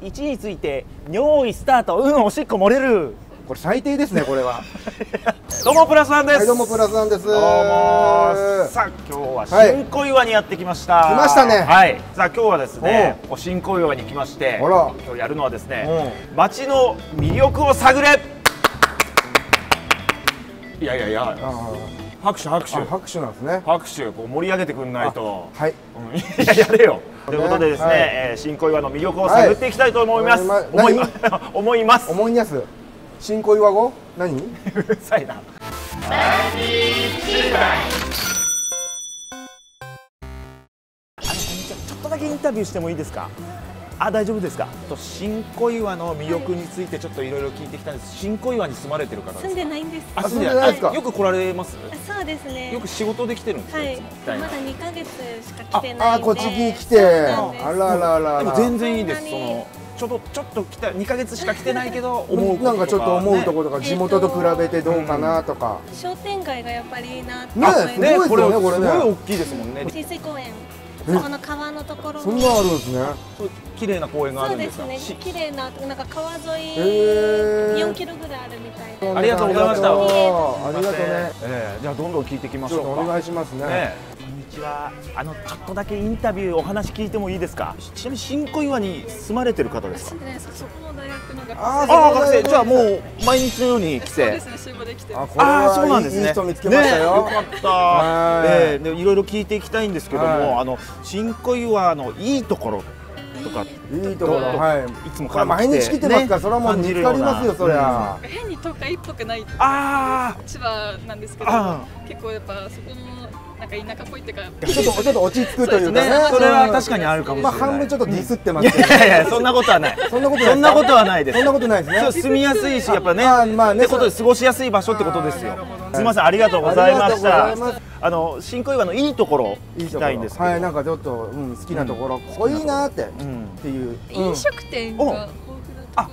1について尿意スタート、おしっこ漏れる。これ最低ですね、これは。どうもプラスワンです。はい、どうもプラスワンです。どうも。さあ、今日は新小岩にやってきました。来ましたね。はい。さあ、今日はですね、新小岩に来まして、今日やるのはですね、街の魅力を探れ。いやいやいや、拍手拍手拍手なんですね。拍手、こう盛り上げてくんないと。はい、いや、やれよ。ということでですね、新小岩の魅力を探っていきたいと思います。思います。新小岩語？何？うるさいな。ちょっとだけインタビューしてもいいですか？あ、大丈夫ですか？と新小岩の魅力についてちょっといろいろ聞いてきたんです。新小岩に住まれてる方ですか？住んでないんです。あ、住んでないですか？よく来られます？そうですね。よく仕事で来てるんですか？はい。まだ2ヶ月しか来てないんで。あ、こっちに来て。あららら。でも全然いいです。そのちょっと来た2ヶ月しか来てないけど、なんかちょっと思うところとか、地元と比べてどうかなとか。商店街がやっぱりいいなって思います。ね、これすごい大きいですもんね。小さい公園。この川のところ。そんなあるんですね。綺麗な公園があるんですか。そうですね。綺麗な、なんか川沿い4キロぐらいあるみたいな。ありがとうございました。ありがとうね。じゃあどんどん聞いていきましょうか。お願いしますね。こんにちは。ちょっとだけインタビューお話聞いてもいいですか。ちなみに新小岩に住まれてる方ですか。住んでないです。そこの大学の学生。ああ、学生。じゃあもう毎日のように来て。そうですね。週5で来てます。ああ、そうなんですね。いい人見つけましたよ。よかった。いろいろ聞いていきたいんですけども、新小岩のいいところとか、いいところ、はい、いつも毎日来てますから、それはもう見つかりますよ、そりゃ。変に都会っぽくない。ああ、千葉なんですけど、結構やっぱそこのなんか田舎っぽいっていうか、ちょっと落ち着くというかね。それは確かにあるかもしれない。半分ちょっとディスってますけど。いやいや、そんなことはない。そんなことはないです。そんなことないですね。住みやすいし、やっぱね、ってことで過ごしやすい場所ってことですよ。すみません、ありがとうございました。新小岩のいいところ聞きたいんですけど、はい、なんかちょっと好きなところ、ここいいなってっていう飲食店が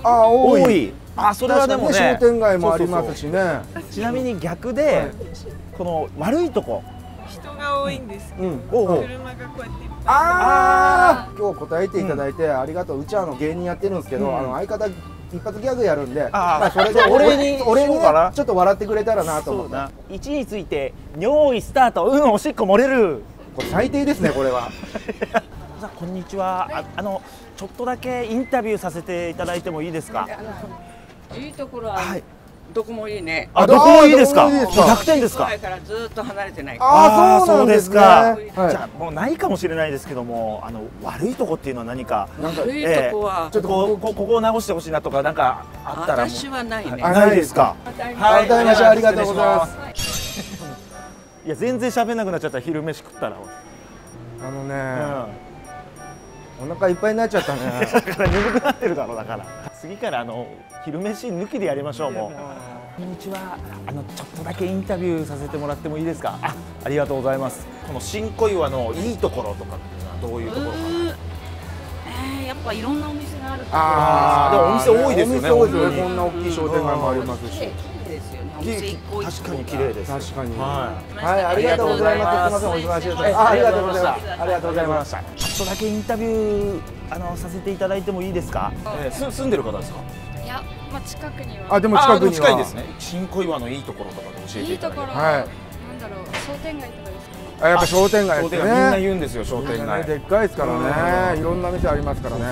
多い。あ、それはでもね、商店街もありますしね。ちなみに逆でこの悪いとこ、人が多いんですけど、車がこうやっていっぱい。ああ、今日答えていただいてありがとう。うちは芸人やってるんですけど、相方一発ギャグやるんで、それで俺にちょっと笑ってくれたらなと思って。1について尿意スタート、おしっこ漏れる。これ最低ですね、これは。さあ、こんにちは。ちょっとだけインタビューさせていただいてもいいですか。いいところはどこもいいね。あ、どこもいいですか。100点ですか。からずっと離れてない。ああ、そうですか。じゃあもうないかもしれないですけども、悪いとこっていうのは何か。悪いとこはちょっとここを直してほしいなとかなんかあったら。私はないね。ないですか。はい、どうもありがとうございます。いや、全然喋んなくなっちゃった。昼飯食ったら。お腹いっぱいになっちゃったね。だから眠くなってるだろう。だから次から昼飯抜きでやりましょう。もうこんにちは。ちょっとだけインタビューさせてもらってもいいですか。ありがとうございます。この新小岩のいいところとかっていうのはどういうところか。やっぱいろんなお店がある。ああ、でもお店多いですよね。お店多いですよね。こんな大きい商店街もありますし、確かに綺麗です。確かに。はい、ありがとうございます。すみません、お忙しいです。ありがとうございました。ありがとうございました。ちょっとだけインタビューさせていただいてもいいですか。住んでる方ですか。いや、まあ近くには。あ、でも近くには。近いですね。新小岩のいいところとかで教えていただいて。いいところ。なんだろう、商店街とかですか。あ、やっぱ商店街ですね。みんな言うんですよ、商店街。でっかいですからね。いろんな店ありますからね。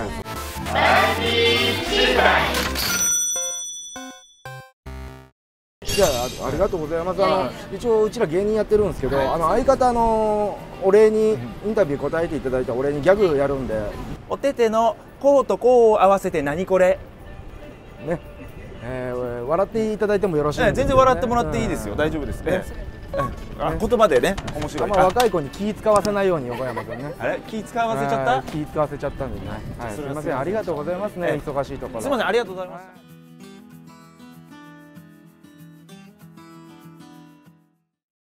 じゃあ、ありがとうございます。一応うちら芸人やってるんですけど、相方のお礼にインタビュー答えていただいたお礼にギャグやるんで。おててのこうとこうを合わせて何これね、笑っていただいてもよろしいですか。全然笑ってもらっていいですよ。大丈夫ですね。言葉でね、面白い。若い子に気使わせないように横山君ね。あれ、気使わせちゃった。気使わせちゃったんでね。すみません、ありがとうございますね。忙しいところ。すみません、ありがとうございます。